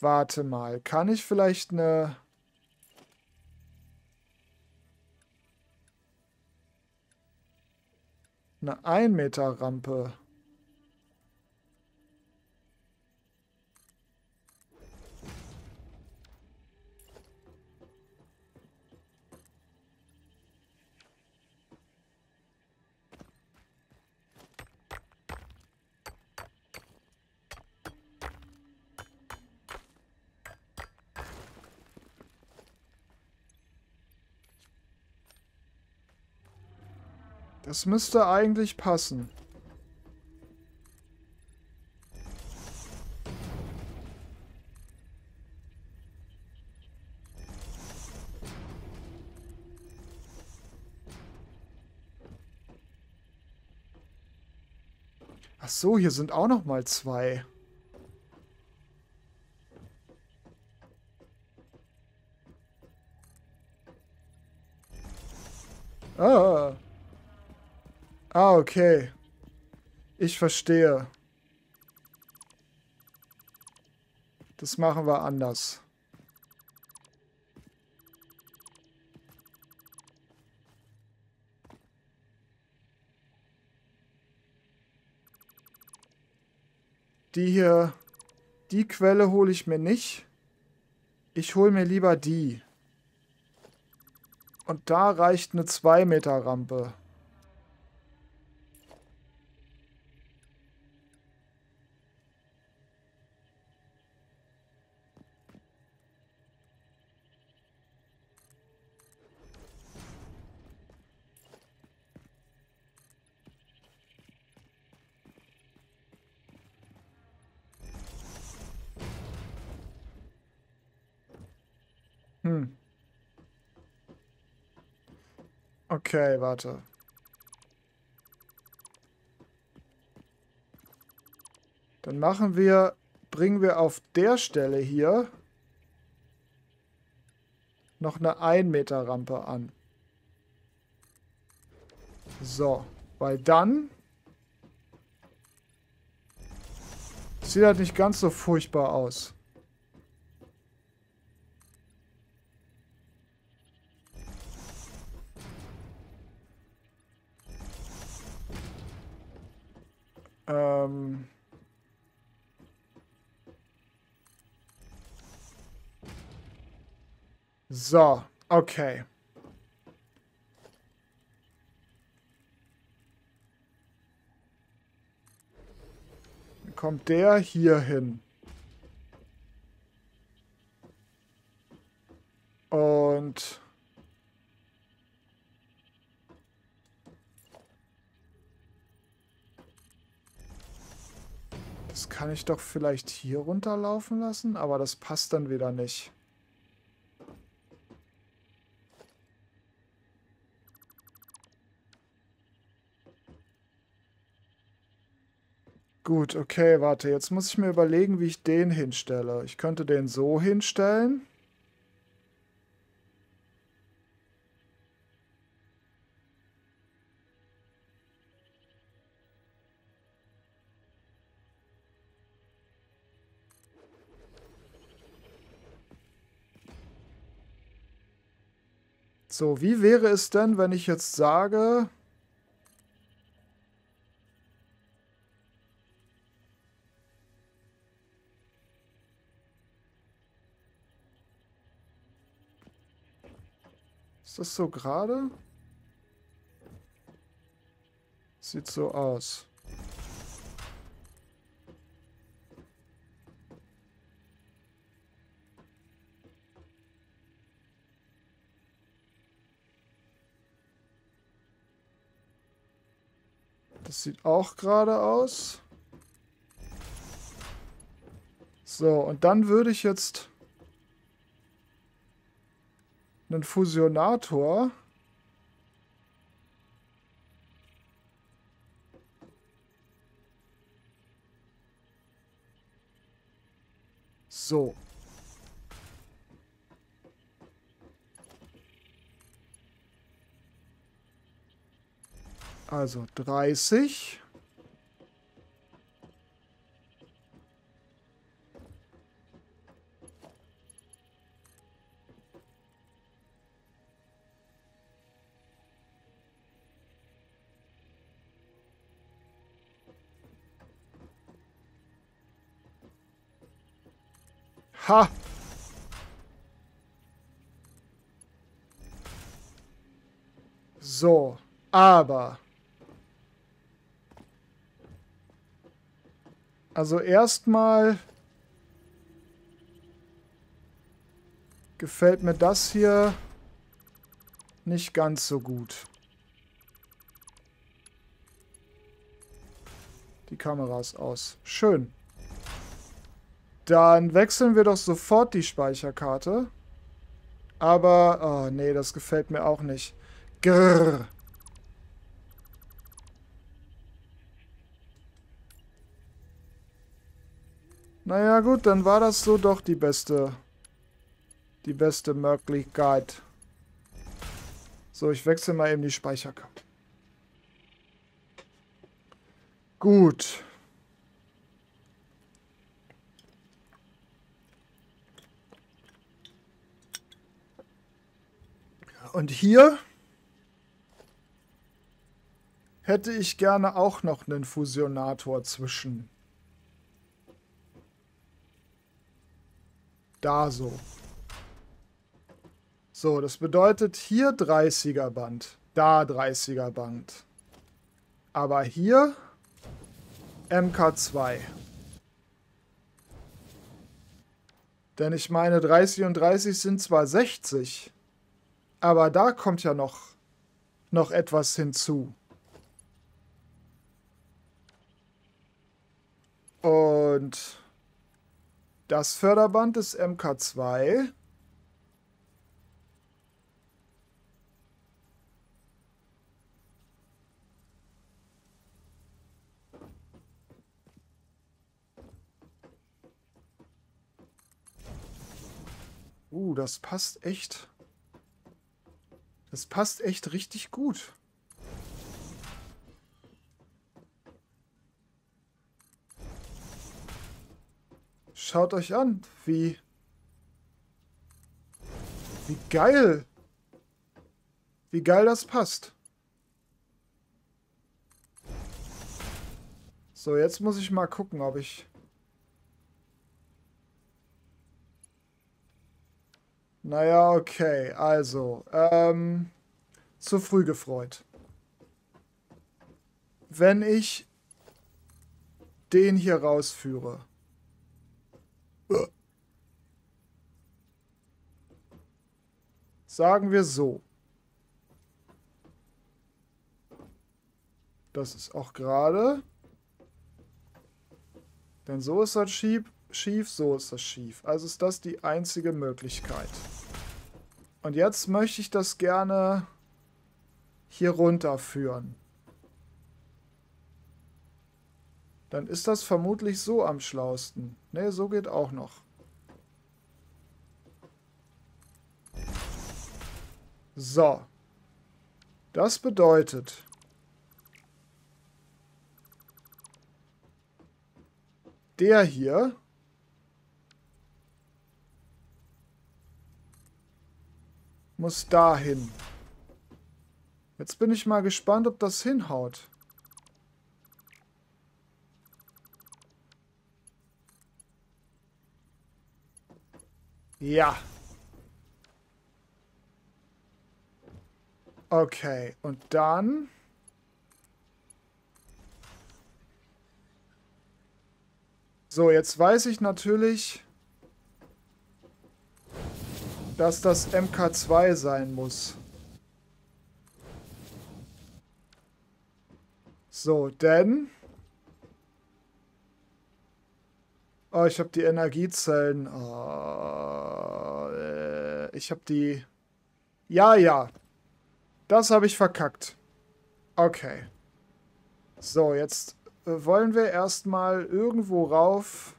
Warte mal. Kann ich vielleicht eine... Eine 1-Meter-Rampe. Das müsste eigentlich passen. Ach so, hier sind auch noch mal 2. Ah. Ah, okay. Ich verstehe. Das machen wir anders. Die hier, die Quelle hole ich mir nicht. Ich hole mir lieber die. Und da reicht eine 2-Meter-Rampe. Okay, warte. Dann bringen wir auf der Stelle hier noch eine 1-Meter-Rampe an. So, weil dann sieht halt nicht ganz so furchtbar aus. So, okay. Dann kommt der hier hin. Und... Das kann ich doch vielleicht hier runterlaufen lassen, aber das passt dann wieder nicht. Gut, okay, warte. Jetzt muss ich mir überlegen, wie ich den hinstelle. Ich könnte den so hinstellen. So, wie wäre es denn, wenn ich jetzt sage... Ist das so gerade? Sieht so aus. Das sieht auch gerade aus. So, und dann würde ich jetzt einen Fusionator so. Also 30. Ha! So, aber... Also erstmal... Gefällt mir das hier nicht ganz so gut. Die Kamera ist aus. Schön. Dann wechseln wir doch sofort die Speicherkarte. Aber, oh nee, das gefällt mir auch nicht. Grrr. Naja gut, dann war das so doch die beste Möglichkeit. So, ich wechsle mal eben die Speicherkarte. Gut. Und hier hätte ich gerne auch noch einen Fusionator zwischen. Da so. So, das bedeutet hier 30er Band, da 30er Band. Aber hier MK2. Denn ich meine, 30 und 30 sind zwar 60, aber da kommt ja noch etwas hinzu. Und das Förderband ist MK2. Das passt echt. Das passt echt richtig gut. Schaut euch an, wie geil das passt. So, jetzt muss ich mal gucken, ob ich... Naja, okay, also, zu früh gefreut. Wenn ich den hier rausführe. Sagen wir so. Das ist auch gerade. Denn so ist das schief, so ist das schief. Also ist das die einzige Möglichkeit. Und jetzt möchte ich das gerne hier runterführen. Dann ist das vermutlich so am schlausten. Ne, so geht auch noch. So. Das bedeutet... Der hier... muss dahin. Jetzt bin ich mal gespannt, ob das hinhaut. Ja. Okay, und dann... So, jetzt weiß ich natürlich... dass das MK2 sein muss. So, denn... Oh, ich habe die Energiezellen... Oh, ich habe die... Ja. Das habe ich verkackt. Okay. So, jetzt wollen wir erstmal irgendwo rauf.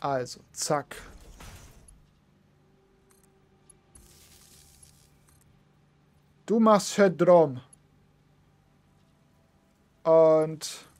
Also, zack. Du machst Shedrom. Und